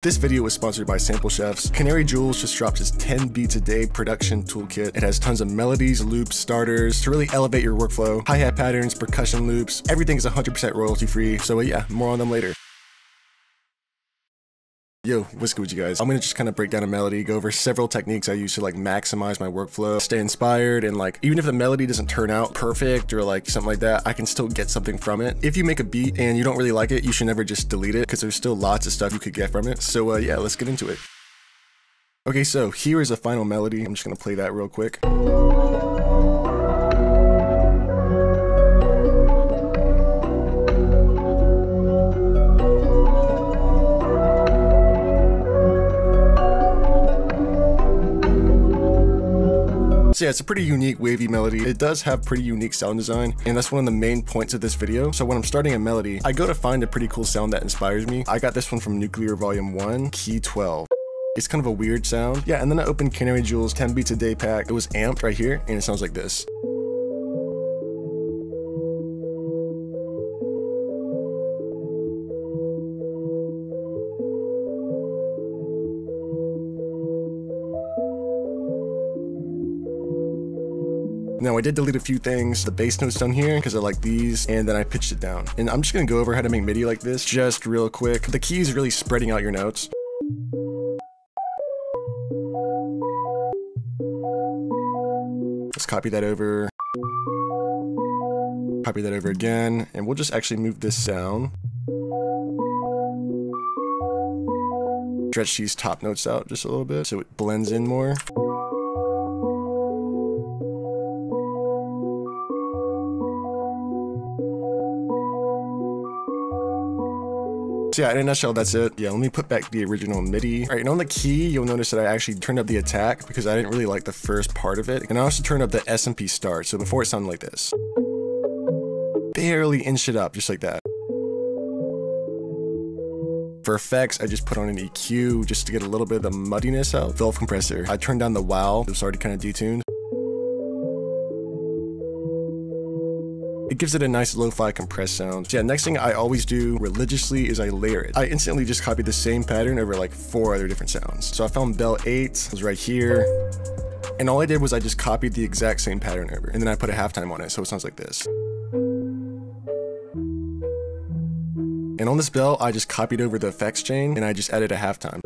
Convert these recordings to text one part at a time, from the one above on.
This video was sponsored by Sample Chefs. Canary Julz just dropped his 10 beats a day production toolkit. It has tons of melodies, loops, starters to really elevate your workflow, hi-hat patterns, percussion loops. Everything is 100% royalty free. So yeah, more on them later. Yo, what's good with you guys? I'm gonna just kind of break down a melody, go over several techniques I use to like maximize my workflow, stay inspired, and like even if the melody doesn't turn out perfect or like something like that, I can still get something from it. If you make a beat and you don't really like it, you should never just delete it because there's still lots of stuff you could get from it. So yeah, let's get into it. Okay, so here is a final melody. I'm just gonna play that real quick. So yeah, it's a pretty unique wavy melody. It does have pretty unique sound design, and that's one of the main points of this video. So when I'm starting a melody, I go to find a pretty cool sound that inspires me. I got this one from Nuclear Volume 1, Key 12. It's kind of a weird sound. Yeah, and then I opened Canary Julz 10 Beats a Day pack. It was amped right here, and it sounds like this. Now I did delete a few things, the bass notes down here because I like these, and then I pitched it down. And I'm just gonna go over how to make MIDI like this just real quick. The key is really spreading out your notes. Let's copy that over again, and we'll just actually move this down. Stretch these top notes out just a little bit so it blends in more. Yeah, in a nutshell, that's it. Yeah, let me put back the original MIDI. All right, and on the key, you'll notice that I actually turned up the attack because I didn't really like the first part of it. And I also turned up the SMP start. So before it sounded like this. Barely inched it up, just like that. For effects, I just put on an EQ just to get a little bit of the muddiness out. Valve compressor. I turned down the wow. It was already kind of detuned. It gives it a nice lo-fi compressed sound. So yeah, next thing I always do religiously is I layer it. I instantly just copy the same pattern over like 4 other different sounds. So I found Bell 8, it was right here. And all I did was I just copied the exact same pattern over, and then I put a halftime on it, so it sounds like this. And on this bell, I just copied over the effects chain and I just added a halftime.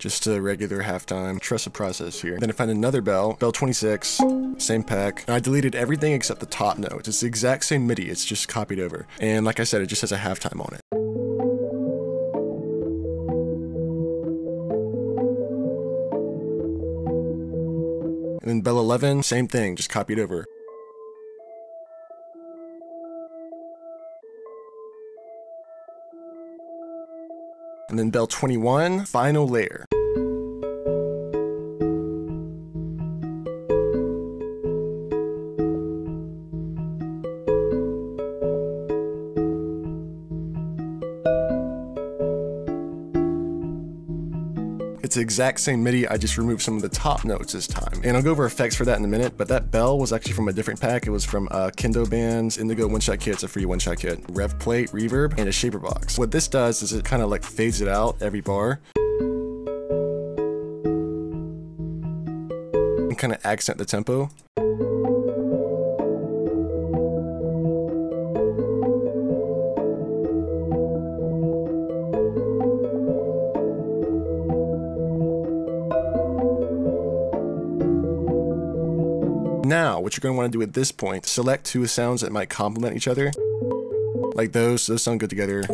Just a regular halftime. Trust the process here. Then I found another bell, bell 26, same pack. And I deleted everything except the top notes. It's the exact same MIDI, it's just copied over. And like I said, it just has a halftime on it. And then bell 11, same thing, just copied over. And then bell 21, final layer. It's the exact same MIDI, I just removed some of the top notes this time. And I'll go over effects for that in a minute, but that bell was actually from a different pack. It was from Kendo Bands, Indigo One-Shot Kits, a free One-Shot Kit, Rev Plate, Reverb, and a Shaper Box. What this does is it kind of like fades it out every bar. And kind of accent the tempo. Now, what you're going to want to do at this point, select 2 sounds that might complement each other. Like those sound good together.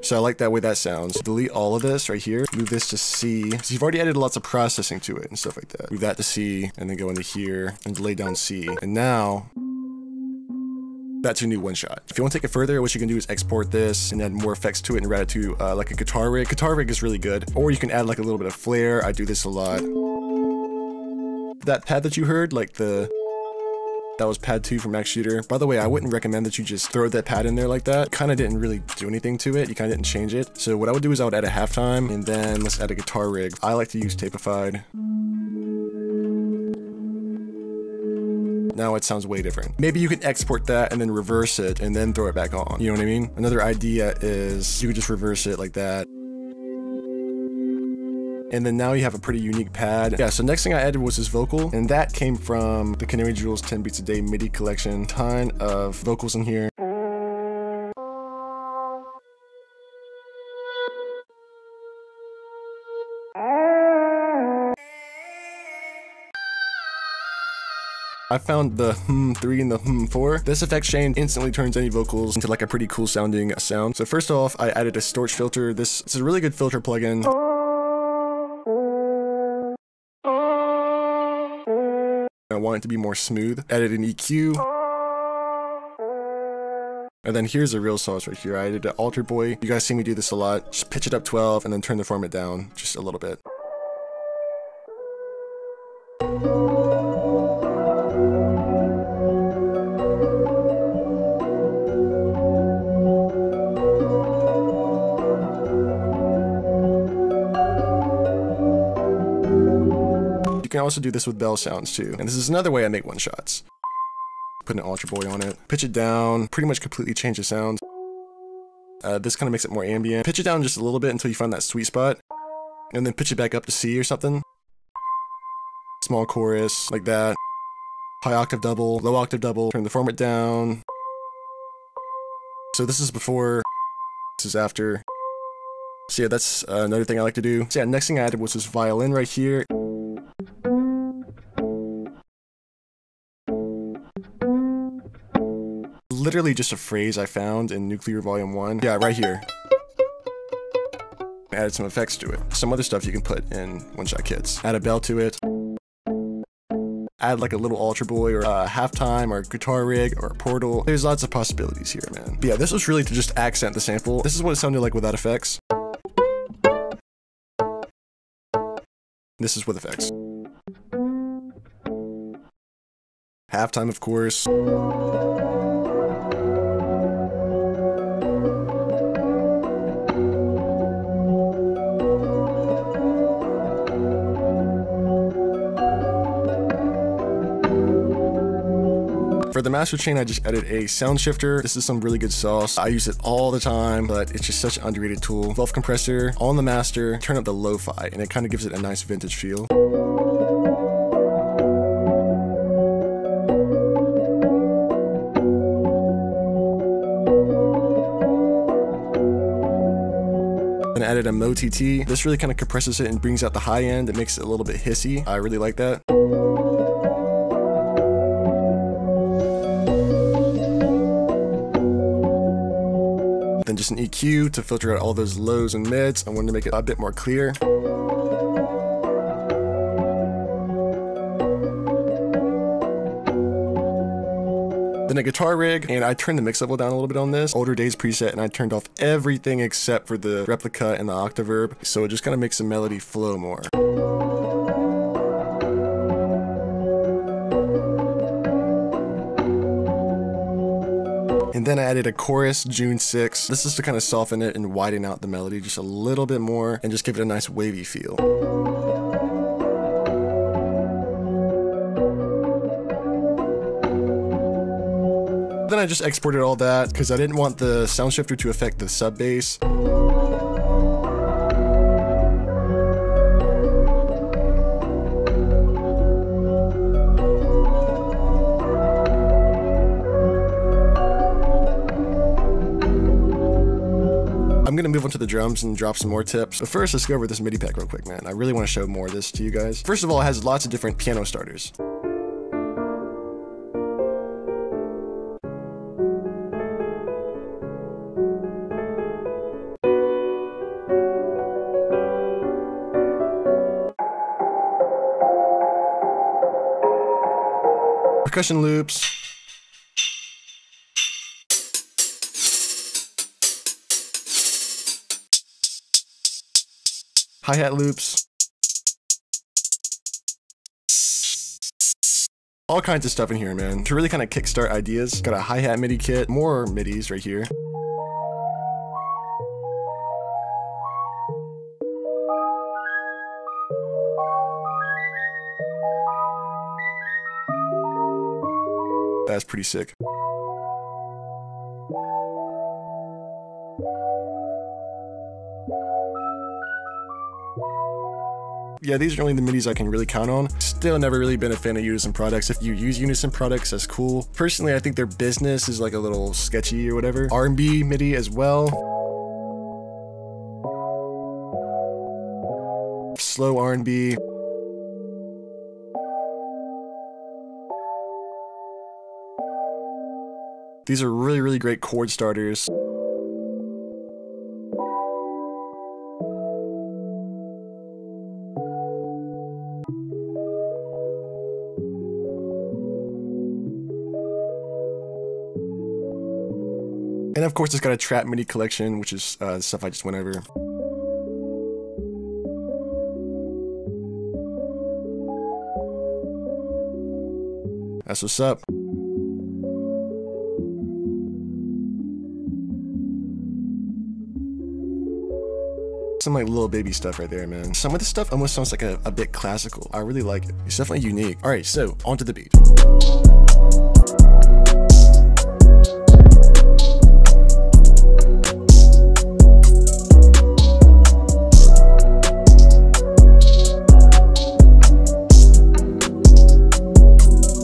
So I like that way that sounds. Delete all of this right here, move this to C. So you've already added lots of processing to it and stuff like that. Move that to C, and then go into here and lay down C. And now, that's your new one-shot. If you want to take it further, what you can do is export this and add more effects to it and route it to like a guitar rig. Guitar rig is really good. Or you can add like a little bit of flair. I do this a lot. That pad that you heard, like the That was pad 2 from Max Shooter. By the way, I wouldn't recommend that you just throw that pad in there like that. Kind of didn't really do anything to it. You kind of didn't change it. So what I would do is I would add a halftime, and then let's add a guitar rig. I like to use Tapified. Now it sounds way different. Maybe you can export that and then reverse it and then throw it back on. You know what I mean? Another idea is you could just reverse it like that. And then now you have a pretty unique pad. Yeah, so next thing I added was this vocal, and that came from the Canary Julz 10 Beats a Day MIDI collection. Ton of vocals in here. I found the hmm 3 and the hmm 4. This effect chain instantly turns any vocals into like a pretty cool sounding sound. So first off, I added a Storch filter. This is a really good filter plugin. I want it to be more smooth. Added an EQ. And then here's the real sauce right here. I added an Alter Boy. You guys see me do this a lot. Just pitch it up 12 and then turn the format down just a little bit. You can also do this with bell sounds too, and this is another way I make one-shots. Put an Ultra Boy on it, pitch it down, pretty much completely change the sound. This kind of makes it more ambient. Pitch it down just a little bit until you find that sweet spot, and then pitch it back up to C or something. Small chorus, like that. High octave double, low octave double, turn the format down. So this is before, this is after. So yeah, that's another thing I like to do. So yeah, next thing I added was this violin right here. Literally just a phrase I found in Nuclear Volume 1. Yeah, right here. Added some effects to it. Some other stuff you can put in one-shot kits. Add a bell to it. Add like a little Ultra Boy or a halftime or a guitar rig or a portal. There's lots of possibilities here, man. But yeah, this was really to just accent the sample. This is what it sounded like without effects. This is with effects. Halftime, of course. For the master chain, I just added a sound shifter. This is some really good sauce. I use it all the time, but it's just such an underrated tool. Valve compressor on the master, turn up the lo-fi, and it kind of gives it a nice vintage feel. Then I added a MoTT. This really kind of compresses it and brings out the high end. It makes it a little bit hissy. I really like that. Then just an EQ to filter out all those lows and mids. I wanted to make it a bit more clear. Then a guitar rig, and I turned the mix level down a little bit on this. Older Days preset, and I turned off everything except for the replica and the octaverb. So it just kind of makes the melody flow more. And then I added a chorus, June 6. This is to kind of soften it and widen out the melody just a little bit more and just give it a nice wavy feel. Then I just exported all that because I didn't want the sound shifter to affect the sub bass. I'm gonna move on to the drums and drop some more tips, but first let's go over this MIDI pack real quick, man. I really want to show more of this to you guys. First of all, it has lots of different piano starters. Percussion loops. Hi-hat loops, All kinds of stuff in here, man, to really kind of kickstart ideas. Got a hi-hat MIDI kit, more MIDIs right here. That's pretty sick. Yeah, these are only the MIDIs I can really count on. Still never really been a fan of Unison products. If you use Unison products, that's cool. Personally, I think their business is like a little sketchy or whatever. R&B MIDI as well. Slow R&B. These are really, really great chord starters. And of course, it's got a trap MIDI collection, which is stuff I just went over. That's what's up. Some like little baby stuff right there, man. Some of this stuff almost sounds like a bit classical. I really like it. It's definitely unique. All right, so onto the beat.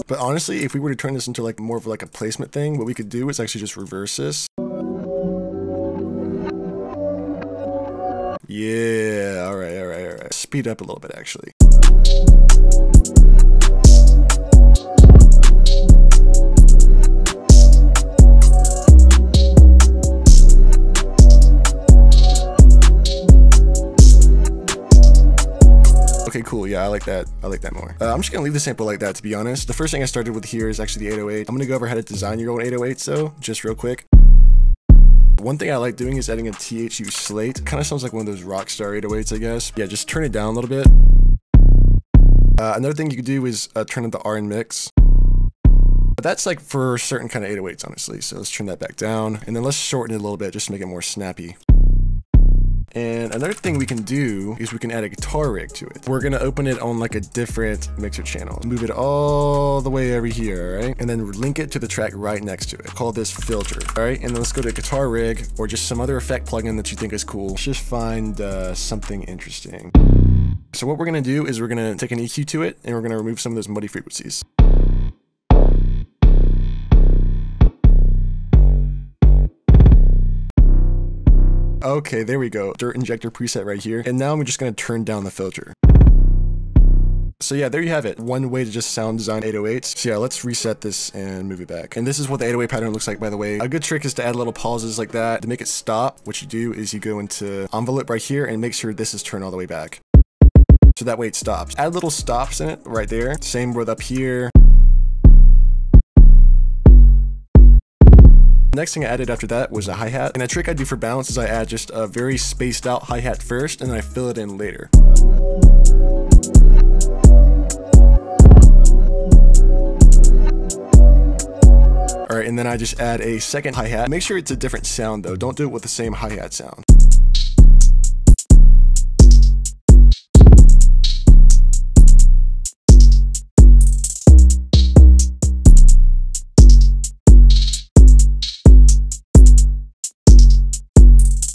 But honestly, if we were to turn this into like more of like a placement thing, what we could do is actually just reverse this. Yeah, all right, all right, all right. Speed up a little bit, actually. Okay, cool. Yeah, I like that. I like that more. I'm just gonna leave the sample like that, to be honest. The first thing I started with here is actually the 808. I'm gonna go over how to design your own 808, so just real quick. One thing I like doing is adding a THU slate. Kind of sounds like one of those rockstar 808s, I guess. Yeah, just turn it down a little bit. Another thing you could do is turn up the R and mix. But that's like for certain kind of 808s, honestly. So let's turn that back down, and then let's shorten it a little bit just to make it more snappy. And another thing we can do is we can add a guitar rig to it. We're gonna open it on like a different mixer channel. Move it all the way over here, all right? And then link it to the track right next to it. Call this filter, all right? And then let's go to guitar rig or just some other effect plugin that you think is cool. Let's just find something interesting. So what we're gonna do is we're gonna take an EQ to it and we're gonna remove some of those muddy frequencies. Okay, there we go. Dirt injector preset right here. And now I'm just going to turn down the filter. So yeah, there you have it. One way to just sound design 808s. So yeah, let's reset this and move it back. And this is what the 808 pattern looks like, by the way. A good trick is to add little pauses like that. To make it stop, what you do is you go into envelope right here and make sure this is turned all the way back. So that way it stops. Add little stops in it right there. Same with up here. Next thing I added after that was a hi-hat. And a trick I do for balance is I add just a very spaced out hi-hat first and then I fill it in later. All right, and then I just add a second hi-hat. Make sure it's a different sound though. Don't do it with the same hi-hat sound.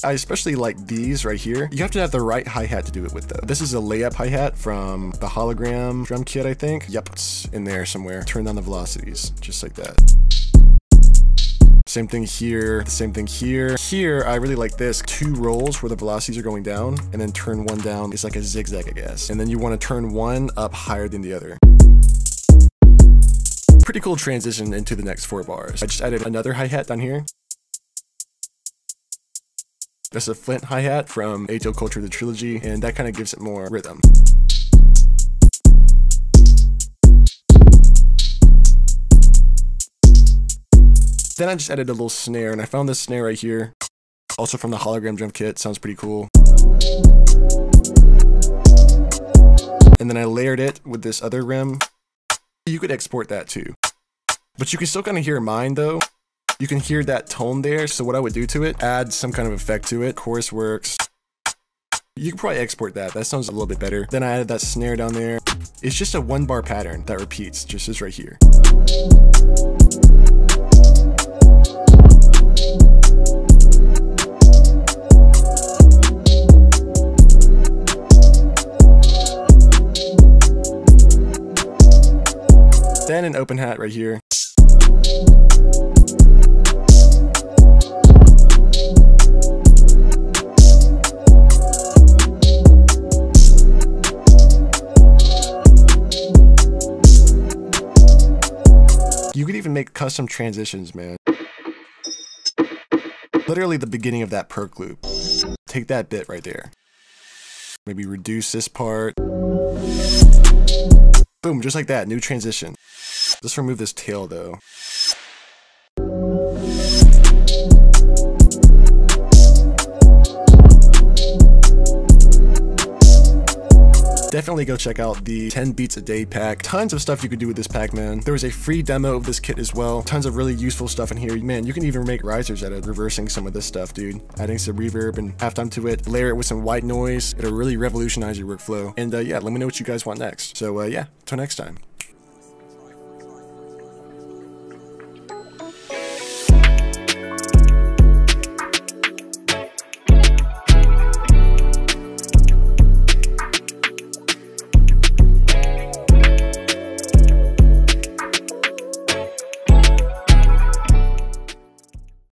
I especially like these right here. You have to have the right hi-hat to do it with though. This is a layup hi-hat from the hologram drum kit, I think. Yep, it's in there somewhere. Turn down the velocities, just like that. Same thing here, the same thing here. Here, I really like this. Two rolls where the velocities are going down and then turn one down. It's like a zigzag, I guess. And then you want to turn one up higher than the other. Pretty cool transition into the next four bars. I just added another hi-hat down here. That's a Flint hi-hat from A-Tail Culture of the Trilogy, and that kind of gives it more rhythm. Then I just added a little snare, and I found this snare right here, also from the hologram drum kit. Sounds pretty cool. And then I layered it with this other rim. you could export that too. But you can still kind of hear mine though. You can hear that tone there. So what I would do to it, add some kind of effect to it. Chorus works. You can probably export that. That sounds a little bit better. Then I added that snare down there. It's just a 1-bar pattern that repeats, just as right here. Then an open hat right here. You could even make custom transitions, man. Literally the beginning of that perk loop. Take that bit right there. Maybe reduce this part. Boom, just like that, new transition. Let's remove this tail though. Definitely go check out the 10 beats a day pack. Tons of stuff you could do with this pack, man. There was a free demo of this kit as well. Tons of really useful stuff in here. Man, you can even make risers out of reversing some of this stuff, dude. Adding some reverb and halftime to it. Layer it with some white noise. It'll really revolutionize your workflow. And yeah, let me know what you guys want next. So yeah, till next time.